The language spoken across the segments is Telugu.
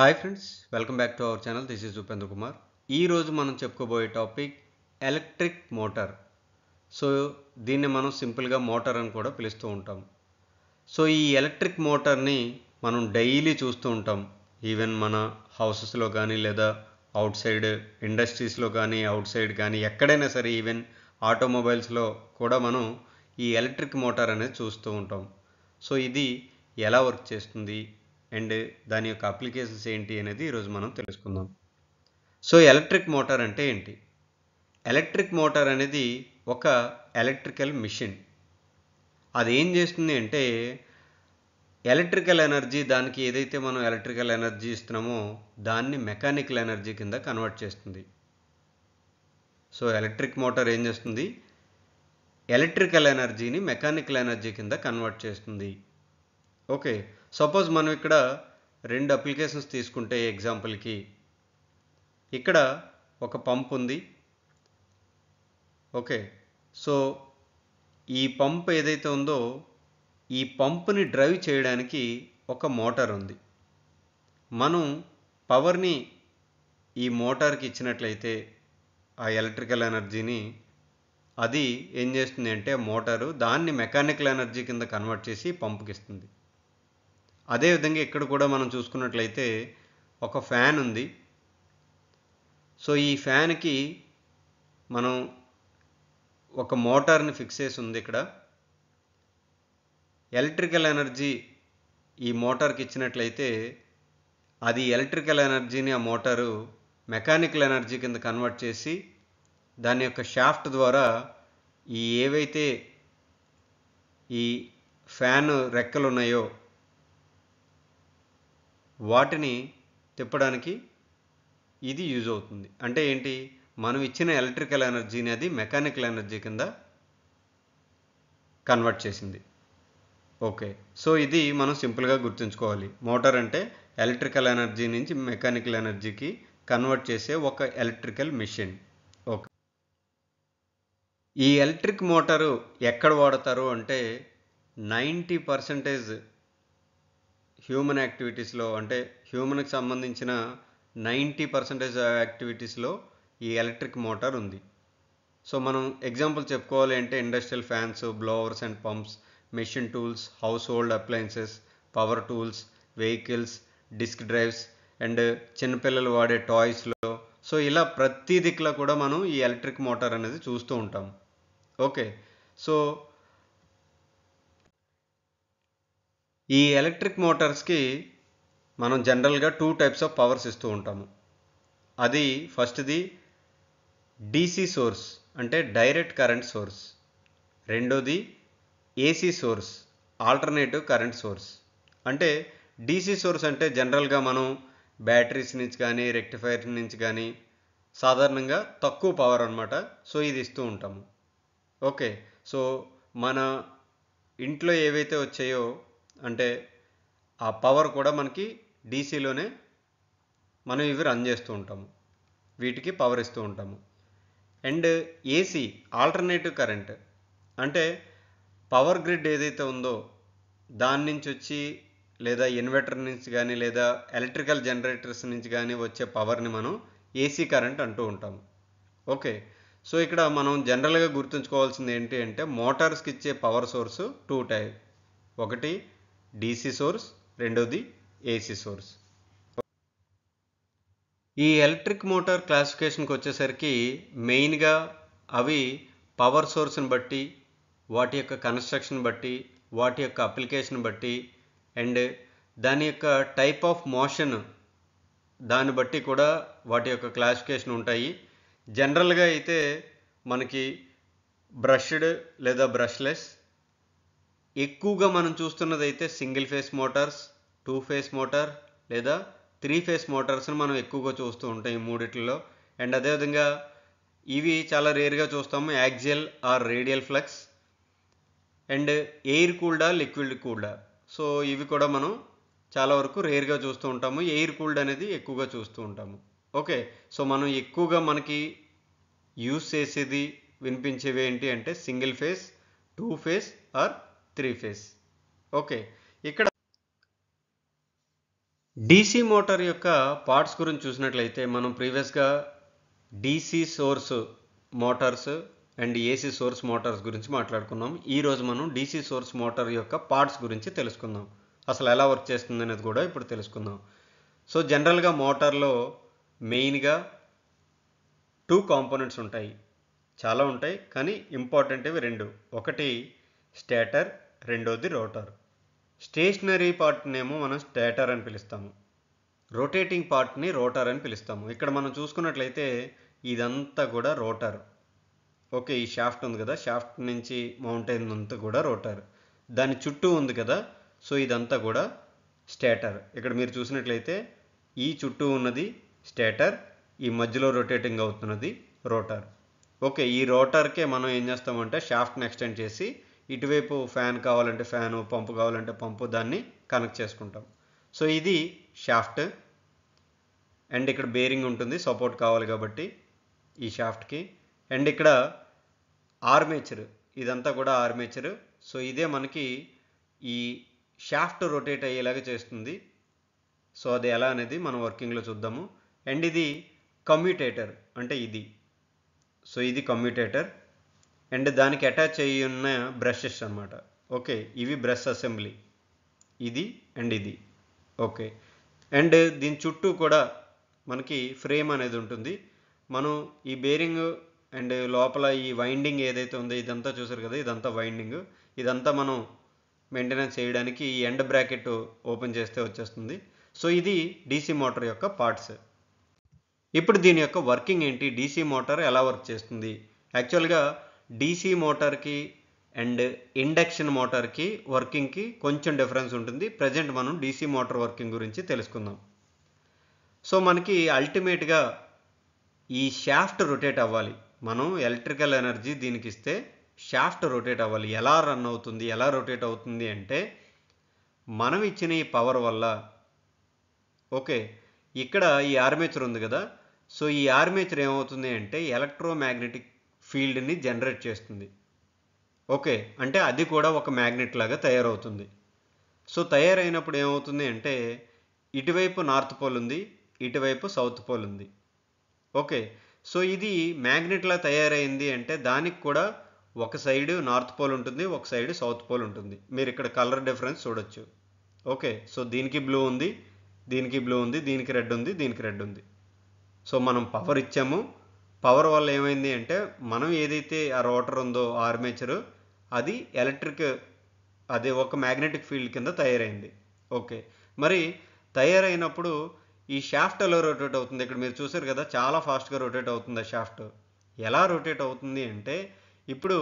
Hi friends, welcome back to our channel. This is Upendra Kumar. ఈ రోజు మనం చెప్పుకోబోయే టాపిక్ ఎలక్ట్రిక్ మోటార్. సో దీన్ని మనం సింపుల్ గా మోటార్ అని కూడా పిలుస్తూ ఉంటాం. సో ఈ ఎలక్ట్రిక్ మోటార్ ని మనం డైలీ చూస్తూ ఉంటాం. ఈవెన్ మన హౌసెస్ లో గాని లేదా అవుట్ సైడ్ ఇండస్ట్రీస్ లో గాని అవుట్ సైడ్ గాని ఎక్కడైనా సరే ఈవెన్ ఆటోమొబైల్స్ లో కూడా మనం ఈ ఎలక్ట్రిక్ మోటార్ అనేది చూస్తూ ఉంటాం. సో ఇది ఎలా వర్క్ చేస్తుంది and దాని యొక్క అప్లికేషన్స్ ఏంటి అనేది ఈరోజు మనం తెలుసుకుందాం. సో ఎలక్ట్రిక్ మోటార్ అంటే ఏంటి? ఎలక్ట్రిక్ మోటార్ అనేది ఒక ఎలక్ట్రికల్ మిషన్. అది ఏం చేస్తుంది అంటే ఎలక్ట్రికల్ ఎనర్జీ, దానికి ఏదైతే మనం ఎలక్ట్రికల్ ఎనర్జీ ఇస్తున్నామో దాన్ని మెకానికల్ ఎనర్జీ కింద కన్వర్ట్ చేస్తుంది. సో ఎలక్ట్రిక్ మోటార్ ఏం చేస్తుంది? ఎలక్ట్రికల్ ఎనర్జీని మెకానికల్ ఎనర్జీ కింద కన్వర్ట్ చేస్తుంది. ఓకే, సపోజ్ మనం ఇక్కడ రెండు అప్లికేషన్స్ తీసుకుంటే, ఎగ్జాంపుల్కి ఇక్కడ ఒక పంప్ ఉంది. ఓకే, సో ఈ పంప్ ఏదైతే ఉందో ఈ పంప్ని డ్రైవ్ చేయడానికి ఒక మోటార్ ఉంది. మనం పవర్ని ఈ మోటార్కి ఇచ్చినట్లయితే ఆ ఎలక్ట్రికల్ ఎనర్జీని అది ఏం చేస్తుంది అంటే మోటారు దాన్ని మెకానికల్ ఎనర్జీ కింద కన్వర్ట్ చేసి పంప్కి ఇస్తుంది. అదేవిధంగా ఇక్కడ కూడా మనం చూసుకున్నట్లయితే ఒక ఫ్యాన్ ఉంది. సో ఈ ఫ్యాన్కి మనం ఒక మోటార్ని ఫిక్స్ చేసి ఉంది. ఇక్కడ ఎలక్ట్రికల్ ఎనర్జీ ఈ మోటార్కి ఇచ్చినట్లయితే అది ఎలక్ట్రికల్ ఎనర్జీని ఆ మోటారు మెకానికల్ ఎనర్జీ కింద కన్వర్ట్ చేసి దాని యొక్క షాఫ్ట్ ద్వారా ఈ ఏవైతే ఈ ఫ్యాన్ రెక్కలు ఉన్నాయో వాటిని తిప్పడానికి ఇది యూజ్ అవుతుంది. అంటే ఏంటి, మనం ఇచ్చిన ఎలక్ట్రికల్ ఎనర్జీని అది మెకానికల్ ఎనర్జీ కింద కన్వర్ట్ చేసింది. ఓకే, సో ఇది మనం సింపుల్గా గుర్తుంచుకోవాలి. మోటార్ అంటే ఎలక్ట్రికల్ ఎనర్జీ నుంచి మెకానికల్ ఎనర్జీకి కన్వర్ట్ చేసే ఒక ఎలక్ట్రికల్ మిషన్. ఓకే, ఈ ఎలక్ట్రిక్ మోటారు ఎక్కడ వాడతారు అంటే 90% హ్యూమన్ యాక్టివిటీస్లో, అంటే హ్యూమన్కి సంబంధించిన 90% యాక్టివిటీస్లో ఈ ఎలక్ట్రిక్ మోటార్ ఉంది. సో మనం ఎగ్జాంపుల్ చెప్పుకోవాలి అంటే industrial fans, blowers and pumps, machine tools, household appliances, power tools, vehicles, disk drives and చిన్నపిల్లలు వాడే టాయ్స్లో. సో ఇలా ప్రతి దిక్కులో కూడా మనం ఈ ఎలక్ట్రిక్ మోటార్ అనేది చూస్తూ ఉంటాం. ఓకే, సో ఈ ఎలక్ట్రిక్ మోటార్స్కి మనం జనరల్గా 2 టైప్స్ ఆఫ్ పవర్స్ ఇస్తూ ఉంటాము. అది ఫస్ట్ది DC సోర్స్, అంటే డైరెక్ట్ కరెంట్ సోర్స్. రెండోది AC source, alternative current source. అంటే DC సోర్స్ అంటే జనరల్గా మనం బ్యాటరీస్ నుంచి కానీ రెక్టిఫైర్ నుంచి కానీ సాధారణంగా తక్కువ పవర్ అనమాట. సో ఇది ఇస్తూ ఉంటాము. ఓకే, సో మన ఇంట్లో ఏవైతే వచ్చాయో అంటే ఆ పవర్ కూడా మనకి డీసీలోనే మనం ఇవి రన్ చేస్తూ ఉంటాము, వీటికి పవర్ ఇస్తూ ఉంటాము. అండ్ AC ఆల్టర్నేటివ్ కరెంట్ అంటే పవర్ గ్రిడ్ ఏదైతే ఉందో దాని నుంచి వచ్చి లేదా ఇన్వర్టర్ నుంచి కానీ లేదా ఎలక్ట్రికల్ జనరేటర్స్ నుంచి కానీ వచ్చే పవర్ని మనం AC కరెంట్ అంటూ ఉంటాము. ఓకే, సో ఇక్కడ మనం జనరల్గా గుర్తుంచుకోవాల్సింది ఏంటి అంటే మోటార్స్కి ఇచ్చే పవర్ సోర్స్ 2 టైప్. ఒకటి DC సోర్స్, రెండోది AC సోర్స్. ఈ ఎలక్ట్రిక్ మోటార్ క్లాసిఫికేషన్కి వచ్చేసరికి మెయిన్గా అవి పవర్ సోర్స్ని బట్టి, వాటి యొక్క కన్స్ట్రక్షన్ బట్టి, వాటి యొక్క అప్లికేషన్ బట్టి అండ్ దాని యొక్క టైప్ ఆఫ్ మోషన్ దాన్ని బట్టి కూడా వాటి యొక్క క్లాసిఫికేషన్ ఉంటాయి. జనరల్గా అయితే మనకి బ్రష్డ్ లేదా బ్రష్లెస్. ఎక్కువగా మనం చూస్తున్నది అయితే single phase motors, 2 phase motor లేదా 3 ఫేస్ మోటార్స్ని మనం ఎక్కువగా చూస్తూ ఉంటాం ఈ మూడిట్లో. అండ్ అదేవిధంగా ఇవి చాలా రేర్గా చూస్తాము, axial or radial flux and air కూల్డా లిక్విడ్ కూల్డా. సో ఇవి కూడా మనం చాలా వరకు రేర్గా చూస్తూ ఉంటాము, ఎయిర్ కూల్డ్ అనేది ఎక్కువగా చూస్తూ ఉంటాము. ఓకే, సో మనం ఎక్కువగా మనకి యూస్ చేసేది వినిపించేవి ఏంటి అంటే single phase, 2 phase or 3 phase. Okay, ఇక్కడ DC motor యొక్క parts గురించి చూసినట్లయితే మనం previous గా DC source motors and AC source motors గురించి మాట్లాడుకున్నాం. ఈ రోజు మనం DC source motor యొక్క parts గురించి తెలుసుకుందాం. అసలు ఎలా వర్క్ చేస్తుంది అనేది కూడా ఇప్పుడు తెలుసుకుందాం. సో జనరల్ గా మోటార్ లో మెయిన్ గా two components ఉంటాయి. చాలా ఉంటాయి కానీ ఇంపార్టెంట్ ఇవి రెండు. ఒకటి స్టాటర్, రెండోది రోటర్. స్టేషనరీ పార్ట్ నేమో మనం స్టాటర్ అని పిలుస్తాము, రొటేటింగ్ పార్ట్ ని రోటర్ అని పిలుస్తాము. ఇక్కడ మనం చూసుకున్నట్లయితే ఇదంతా కూడా రోటర్. ఓకే, ఈ షాఫ్ట్ ఉంది కదా, షాఫ్ట్ నుంచి మౌంట్ అయినంతా కూడా రోటర్, దాని చుట్టూ ఉంది కదా, సో ఇదంతా కూడా స్టాటర్. ఇక్కడ మీరు చూసినట్లయితే ఈ చుట్టూ ఉన్నది స్టాటర్, ఈ మధ్యలో రొటేటింగ్ అవుతున్నది రోటర్. ఓకే, ఈ రోటర్కే మనం ఏం చేస్తామంటే షాఫ్ట్ని ఎక్స్టెండ్ చేసి ఇటువైపు ఫ్యాన్ కావాలంటే ఫ్యాను, పంపు కావాలంటే పంపు, దాన్ని కనెక్ట్ చేసుకుంటాం. సో ఇది షాఫ్ట్. అండ్ ఇక్కడ బేరింగ్ ఉంటుంది, సపోర్ట్ కావాలి కాబట్టి ఈ షాఫ్ట్కి. అండ్ ఇక్కడ ఆర్మేచర్, ఇదంతా కూడా ఆర్మేచర్. సో ఇదే మనకి ఈ షాఫ్ట్ రొటేట్ అయ్యేలాగా చేస్తుంది. సో అది ఎలా అనేది మనం వర్కింగ్లో చూద్దాము. అండ్ ఇది కమ్యూటేటర్, అంటే ఇది, సో ఇది కమ్యూటేటర్. అండ్ దానికి అటాచ్ అయ్యి ఉన్న బ్రషెస్ అన్నమాట. ఓకే, ఇవి బ్రష్ అసెంబ్లీ, ఇది అండ్ ఇది. ఓకే, అండ్ దీని చుట్టూ కూడా మనకి ఫ్రేమ్ అనేది ఉంటుంది. మనం ఈ బేరింగ్ అండ్ లోపల ఈ వైండింగ్ ఏదైతే ఉందో ఇదంతా చూసారు కదా, ఇదంతా వైండింగ్. ఇదంతా మనం మెయింటెనెన్స్ చేయడానికి ఈ ఎండ్ బ్రాకెట్ ఓపెన్ చేస్తే వచ్చేస్తుంది. సో ఇది డీసీ మోటార్ యొక్క పార్ట్స్. ఇప్పుడు దీని యొక్క వర్కింగ్ ఏంటి, డీసీ మోటార్ ఎలా వర్క్ చేస్తుంది? యాక్చువల్గా డీసీ మోటార్కి అండ్ ఇండక్షన్ మోటార్కి వర్కింగ్కి కొంచెం డిఫరెన్స్ ఉంటుంది. ప్రజెంట్ మనం డీసీ మోటార్ వర్కింగ్ గురించి తెలుసుకుందాం. సో మనకి అల్టిమేట్గా ఈ షాఫ్ట్ రొటేట్ అవ్వాలి. మనం ఎలక్ట్రికల్ ఎనర్జీ దీనికి ఇస్తే షాఫ్ట్ రొటేట్ అవ్వాలి. ఎలా రన్ అవుతుంది, ఎలా రొటేట్ అవుతుంది అంటే మనం ఇచ్చిన ఈ పవర్ వల్ల. ఓకే, ఇక్కడ ఈ ఆర్మేచర్ ఉంది కదా, సో ఈ ఆర్మేచర్ ఏమవుతుంది అంటే ఎలక్ట్రోమాగ్నెటిక్ ఫీల్డ్ని జనరేట్ చేస్తుంది. ఓకే, అంటే అది కూడా ఒక మ్యాగ్నెట్ లాగా తయారవుతుంది. సో తయారైనప్పుడు ఏమవుతుంది అంటే ఇటువైపు నార్త్ పోల్ ఉంది, ఇటువైపు సౌత్ పోల్ ఉంది. ఓకే, సో ఇది మ్యాగ్నెట్లా తయారైంది అంటే దానికి కూడా ఒక సైడ్ నార్త్ పోల్ ఉంటుంది, ఒక సైడ్ సౌత్ పోల్ ఉంటుంది. మీరు ఇక్కడ కలర్ డిఫరెన్స్ చూడొచ్చు. ఓకే, సో దీనికి బ్లూ ఉంది, దీనికి బ్లూ ఉంది, దీనికి రెడ్ ఉంది, దీనికి రెడ్ ఉంది. సో మనం పవర్ ఇచ్చాము. పవర్ వల్ల ఏమైంది అంటే మనం ఏదైతే ఆ రోటర్ ఉందో ఆర్మేచరు, అది ఎలక్ట్రిక్, అదే ఒక మ్యాగ్నెటిక్ ఫీల్డ్ కింద తయారైంది. ఓకే, మరి తయారైనప్పుడు ఈ షాఫ్ట్ ఎలా రొటేట్ అవుతుంది? ఇక్కడ మీరు చూసారు కదా, చాలా ఫాస్ట్గా రొటేట్ అవుతుంది ఆ షాఫ్ట్. ఎలా రొటేట్ అవుతుంది అంటే ఇప్పుడు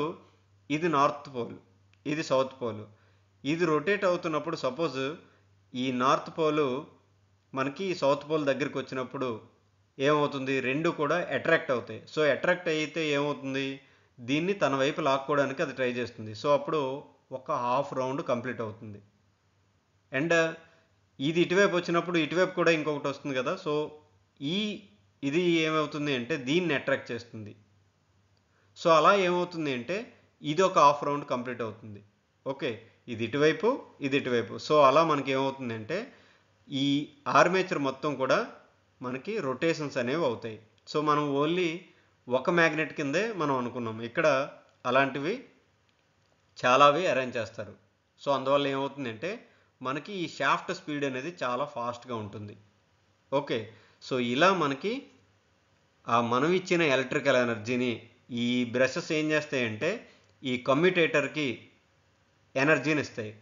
ఇది నార్త్ పోల్, ఇది సౌత్ పోల్. ఇది రొటేట్ అవుతున్నప్పుడు సపోజ్ ఈ నార్త్ పోల్ మనకి సౌత్ పోల్ దగ్గరికి వచ్చినప్పుడు ఏమవుతుంది, రెండు కూడా అట్రాక్ట్ అవుతాయి. సో అట్రాక్ట్ అయితే ఏమవుతుంది, దీన్ని తన వైపు లాక్కోవడానికి అది ట్రై చేస్తుంది. సో అప్పుడు ఒక హాఫ్ రౌండ్ కంప్లీట్ అవుతుంది. అండ్ ఇది ఇటువైపు వచ్చినప్పుడు ఇటువైపు కూడా ఇంకొకటి వస్తుంది కదా, సో ఇది ఏమవుతుంది అంటే దీన్ని అట్రాక్ట్ చేస్తుంది. సో అలా ఏమవుతుంది అంటే ఇది ఒక హాఫ్ రౌండ్ కంప్లీట్ అవుతుంది. ఓకే, ఇది ఇటువైపు, ఇది ఇటువైపు. సో అలా మనకి ఏమవుతుంది అంటే ఈ ఆర్మేచర్ మొత్తం కూడా మనకి రొటేషన్స్ అనేవి అవుతాయి. సో మనం ఓన్లీ ఒక మ్యాగ్నెట్ కిందే మనం అనుకున్నాం, ఇక్కడ అలాంటివి చాలావి అరేంజ్ చేస్తారు. సో అందువల్ల ఏమవుతుందంటే మనకి ఈ షాఫ్ట్ స్పీడ్ అనేది చాలా ఫాస్ట్గా ఉంటుంది. ఓకే, సో ఇలా మనకి ఆ మనం ఇచ్చిన ఎలక్ట్రికల్ ఎనర్జీని ఈ బ్రషెస్ ఏం చేస్తాయంటే ఈ కమ్యూటేటర్కి ఎనర్జీని ఇస్తాయి.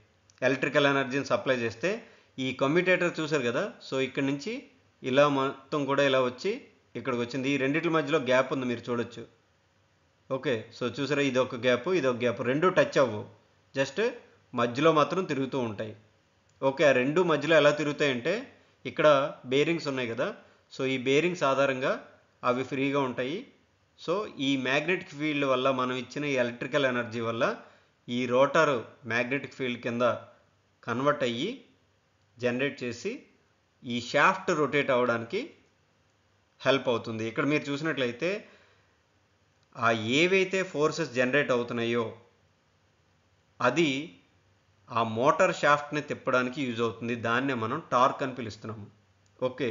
ఎలక్ట్రికల్ ఎనర్జీని సప్లై చేస్తే ఈ కమ్యూటేటర్ చూసారు కదా, సో ఇక్కడ నుంచి ఇలా మొత్తం కూడా ఇలా వచ్చి ఇక్కడికి వచ్చింది. ఈ రెండిటి మధ్యలో గ్యాప్ ఉంది, మీరు చూడొచ్చు. ఓకే, సో చూసారా, ఇది ఒక గ్యాప్, ఇది ఒక గ్యాప్, రెండు టచ్ అవ్వవు, జస్ట్ మధ్యలో మాత్రం తిరుగుతూ ఉంటాయి. ఓకే, ఆ రెండు మధ్యలో ఎలా తిరుగుతాయంటే ఇక్కడ బేరింగ్స్ ఉన్నాయి కదా, సో ఈ బేరింగ్స్ ఆధారంగా అవి ఫ్రీగా ఉంటాయి. సో ఈ మ్యాగ్నెటిక్ ఫీల్డ్ వల్ల మనం ఇచ్చిన ఎలక్ట్రికల్ ఎనర్జీ వల్ల ఈ రోటర్ మ్యాగ్నెటిక్ ఫీల్డ్ కింద కన్వర్ట్ అయ్యి జనరేట్ చేసి ఈ షాఫ్ట్ రొటేట్ అవ్వడానికి హెల్ప్ అవుతుంది. ఇక్కడ మీరు చూసినట్లయితే ఆ ఏవైతే ఫోర్సెస్ జనరేట్ అవుతున్నాయో అది ఆ మోటార్ షాఫ్ట్ని తిప్పడానికి యూజ్ అవుతుంది. దాన్నే మనం టార్క్ అని పిలుస్తున్నాము. Okay,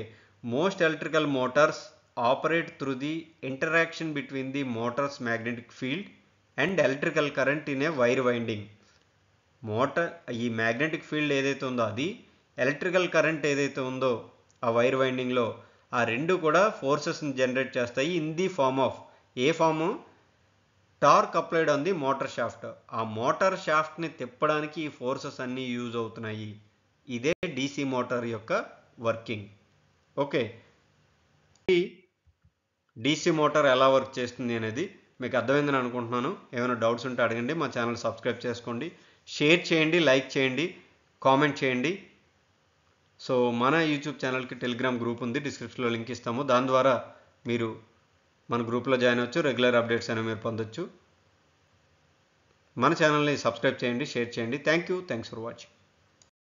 most electrical motors operate through the interaction between the Motors magnetic field and electrical current in a wire winding. Motor ఈ మ్యాగ్నెటిక్ ఫీల్డ్ ఏదైతే ఉందో అది ఎలక్ట్రికల్ కరెంట్ ఏదైతే ఉందో ఆ వైర్ వైండింగ్లో ఆ రెండు కూడా ఫోర్సెస్ని జనరేట్ చేస్తాయి in the form of a form torque applied on the motor shaft. ఆ మోటార్ షాఫ్ట్ని తిప్పడానికి ఈ ఫోర్సెస్ అన్నీ యూజ్ అవుతున్నాయి. ఇదే డీసీ మోటార్ యొక్క వర్కింగ్. ఓకే, డీసీ మోటార్ ఎలా వర్క్ చేస్తుంది అనేది మీకు అర్థమైందని అనుకుంటున్నాను. ఏమైనా డౌట్స్ ఉంటే అడగండి. మా ఛానల్ సబ్స్క్రైబ్ చేసుకోండి, షేర్ చేయండి, లైక్ చేయండి, కామెంట్ చేయండి. సో మన యూట్యూబ్ ఛానల్కి టెలిగ్రామ్ గ్రూప్ ఉంది, డిస్క్రిప్షన్లో లింక్ ఇస్తాము. దాని ద్వారా మీరు మన గ్రూప్లో జాయిన్ అవ్వచ్చు, రెగ్యులర్ అప్డేట్స్ అనేవి మీరు పొందొచ్చు. మన ఛానల్ని సబ్స్క్రైబ్ చేయండి, షేర్ చేయండి. Thank you, thanks for watching.